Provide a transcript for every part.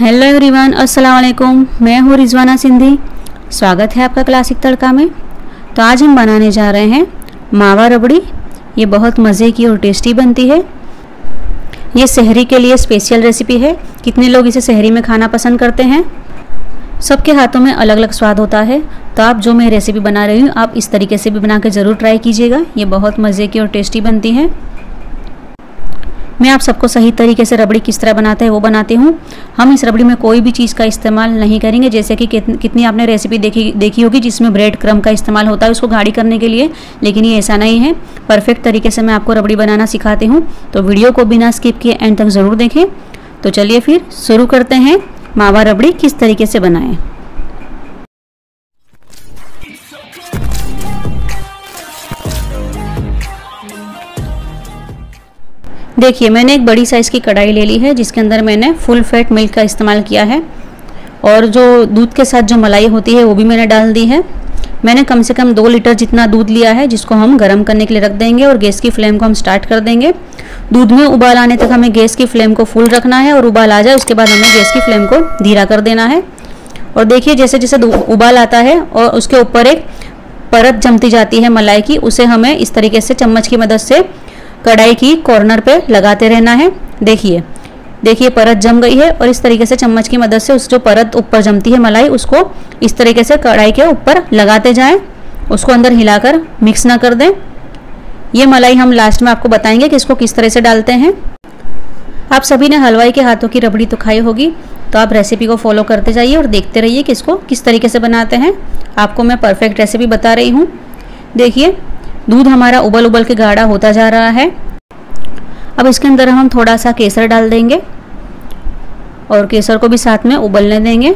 Hello everyone, अस्सलाम वालेकुम। मैं हूँ रिजवाना सिंधी। स्वागत है आपका क्लासिक तड़का में। तो आज हम बनाने जा रहे हैं मावा रबड़ी। ये बहुत मज़े की और टेस्टी बनती है। ये सहरी के लिए स्पेशल रेसिपी है। कितने लोग इसे सहरी में खाना पसंद करते हैं, सबके हाथों में अलग अलग स्वाद होता है। तो आप जो मैं रेसिपी बना रही हूँ, आप इस तरीके से भी बना के ज़रूर ट्राई कीजिएगा। ये बहुत मज़े की और टेस्टी बनती है। मैं आप सबको सही तरीके से रबड़ी किस तरह बनाते हैं वो बनाती हूँ। हम इस रबड़ी में कोई भी चीज़ का इस्तेमाल नहीं करेंगे, जैसे कि कितनी आपने रेसिपी देखी होगी जिसमें ब्रेड क्रम्ब का इस्तेमाल होता है उसको गाढ़ी करने के लिए, लेकिन ये ऐसा नहीं है। परफेक्ट तरीके से मैं आपको रबड़ी बनाना सिखाती हूँ। तो वीडियो को बिना स्किप किए एंड तक ज़रूर देखें। तो चलिए फिर शुरू करते हैं मावा रबड़ी किस तरीके से बनाएँ। देखिए, मैंने एक बड़ी साइज़ की कढ़ाई ले ली है जिसके अंदर मैंने फुल फैट मिल्क का इस्तेमाल किया है, और जो दूध के साथ जो मलाई होती है वो भी मैंने डाल दी है। मैंने कम से कम 2 लीटर जितना दूध लिया है, जिसको हम गर्म करने के लिए रख देंगे और गैस की फ्लेम को हम स्टार्ट कर देंगे। दूध में उबाल आने तक हमें गैस की फ्लेम को फुल रखना है, और उबाल आ जाए उसके बाद हमें गैस की फ्लेम को धीरा कर देना है। और देखिए, जैसे जैसे उबाल आता है और उसके ऊपर एक परत जमती जाती है मलाई की, उसे हमें इस तरीके से चम्मच की मदद से कढ़ाई की कॉर्नर पे लगाते रहना है। देखिए परत जम गई है, और इस तरीके से चम्मच की मदद से उस जो परत ऊपर जमती है मलाई, उसको इस तरीके से कढ़ाई के ऊपर लगाते जाएं। उसको अंदर हिलाकर मिक्स ना कर दें। ये मलाई हम लास्ट में आपको बताएंगे कि इसको किस तरह से डालते हैं। आप सभी ने हलवाई के हाथों की रबड़ी तो खाई होगी, तो आप रेसिपी को फॉलो करते जाइए और देखते रहिए कि इसको किस तरीके से बनाते हैं। आपको मैं परफेक्ट रेसिपी बता रही हूँ। देखिए, दूध हमारा उबल उबल के गाढ़ा होता जा रहा है। अब इसके अंदर हम थोड़ा सा केसर डाल देंगे और केसर को भी साथ में उबलने देंगे।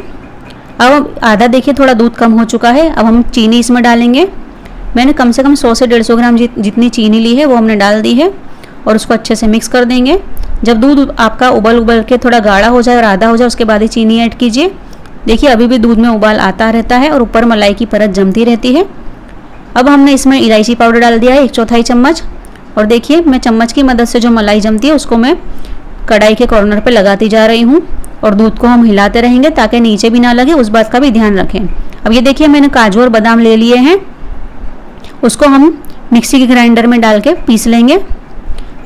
अब आधा, देखिए थोड़ा दूध कम हो चुका है। अब हम चीनी इसमें डालेंगे। मैंने कम से कम 100 से 150 ग्राम जितनी चीनी ली है वो हमने डाल दी है, और उसको अच्छे से मिक्स कर देंगे। जब दूध आपका उबल उबल के थोड़ा गाढ़ा हो जाए और आधा हो जाए, उसके बाद ही चीनी ऐड कीजिए। देखिए, अभी भी दूध में उबाल आता रहता है और ऊपर मलाई की परत जमती रहती है। अब हमने इसमें इलायची पाउडर डाल दिया है 1/4 चम्मच, और देखिए मैं चम्मच की मदद से जो मलाई जमती है उसको मैं कढ़ाई के कॉर्नर पे लगाती जा रही हूँ, और दूध को हम हिलाते रहेंगे ताकि नीचे भी ना लगे, उस बात का भी ध्यान रखें। अब ये देखिए, मैंने काजू और बादाम ले लिए हैं, उसको हम मिक्सी के ग्राइंडर में डाल के पीस लेंगे।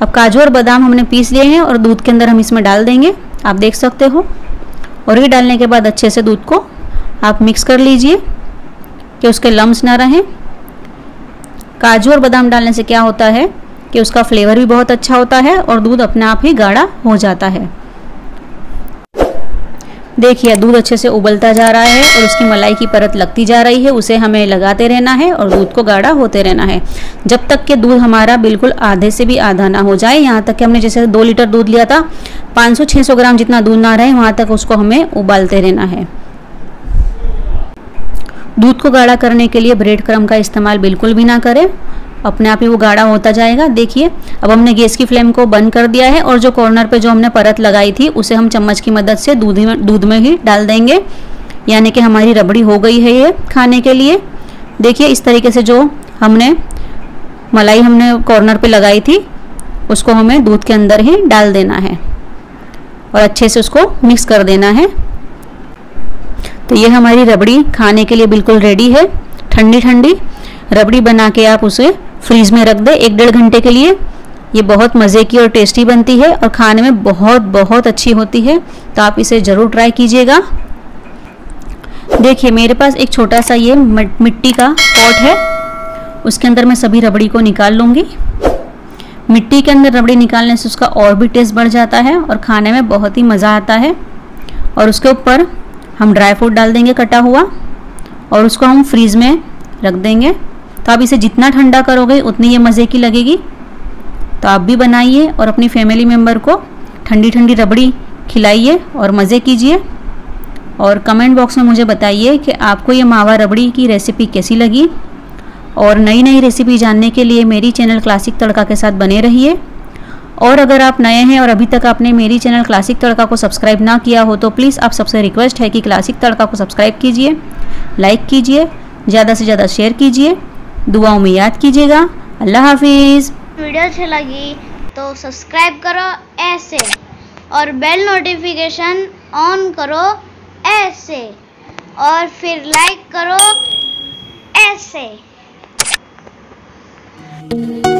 अब काजू और बादाम हमने पीस लिए हैं और दूध के अंदर हम इसमें डाल देंगे, आप देख सकते हो। और ये डालने के बाद अच्छे से दूध को आप मिक्स कर लीजिए कि उसके लम्स ना रहें। काजू और बादाम डालने से क्या होता है कि उसका फ्लेवर भी बहुत अच्छा होता है और दूध अपने आप ही गाढ़ा हो जाता है। देखिए, दूध अच्छे से उबलता जा रहा है और उसकी मलाई की परत लगती जा रही है, उसे हमें लगाते रहना है और दूध को गाढ़ा होते रहना है, जब तक कि दूध हमारा बिल्कुल आधे से भी आधा ना हो जाए। यहाँ तक कि हमने जैसे 2 लीटर दूध लिया था, 500-600 ग्राम जितना दूध ना रहे वहाँ तक उसको हमें उबालते रहना है। दूध को गाढ़ा करने के लिए ब्रेड क्रम्ब का इस्तेमाल बिल्कुल भी ना करें, अपने आप ही वो गाढ़ा होता जाएगा। देखिए, अब हमने गैस की फ्लेम को बंद कर दिया है, और जो कॉर्नर पे जो हमने परत लगाई थी उसे हम चम्मच की मदद से दूध में ही डाल देंगे, यानी कि हमारी रबड़ी हो गई है ये खाने के लिए। देखिए, इस तरीके से जो हमने मलाई हमने कॉर्नर पर लगाई थी उसको हमें दूध के अंदर ही डाल देना है और अच्छे से उसको मिक्स कर देना है। तो ये हमारी रबड़ी खाने के लिए बिल्कुल रेडी है। ठंडी ठंडी रबड़ी बना के आप उसे फ्रीज में रख दें 1-1.5 घंटे के लिए। ये बहुत मज़े की और टेस्टी बनती है और खाने में बहुत बहुत अच्छी होती है। तो आप इसे ज़रूर ट्राई कीजिएगा। देखिए, मेरे पास एक छोटा सा ये मिट्टी का पॉट है, उसके अंदर मैं सभी रबड़ी को निकाल लूँगी। मिट्टी के अंदर रबड़ी निकालने से उसका और भी टेस्ट बढ़ जाता है और खाने में बहुत ही मज़ा आता है। और उसके ऊपर हम ड्राई फ्रूट डाल देंगे कटा हुआ, और उसको हम फ्रीज में रख देंगे। तो आप इसे जितना ठंडा करोगे उतनी ये मज़े की लगेगी। तो आप भी बनाइए और अपनी फैमिली मेम्बर को ठंडी ठंडी रबड़ी खिलाइए और मज़े कीजिए। और कमेंट बॉक्स में मुझे बताइए कि आपको ये मावा रबड़ी की रेसिपी कैसी लगी। और नई नई रेसिपी जानने के लिए मेरी चैनल क्लासिक तड़का के साथ बने रहिए। और अगर आप नए हैं और अभी तक आपने मेरी चैनल क्लासिक तड़का को सब्सक्राइब ना किया हो तो प्लीज़ आप सबसे रिक्वेस्ट है कि क्लासिक तड़का को सब्सक्राइब कीजिए, लाइक कीजिए, ज़्यादा से ज़्यादा शेयर कीजिए। दुआओं में याद कीजिएगा। अल्लाह हाफिज़। वीडियो अच्छी लगी तो सब्सक्राइब करो ऐसे। और बेल नोटिफिकेशन ऑन करो ऐसे, और फिर लाइक करो ऐसे।